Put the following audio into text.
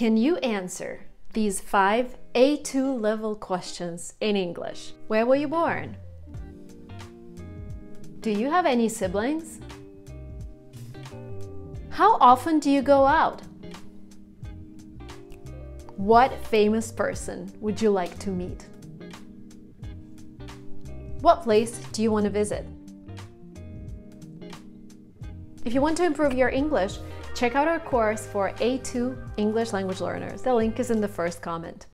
Can you answer these 5 A2 level questions in English? Where were you born? Do you have any siblings? How often do you go out? What famous person would you like to meet? What place do you want to visit? If you want to improve your English, check out our course for A2 English language learners. The link is in the first comment.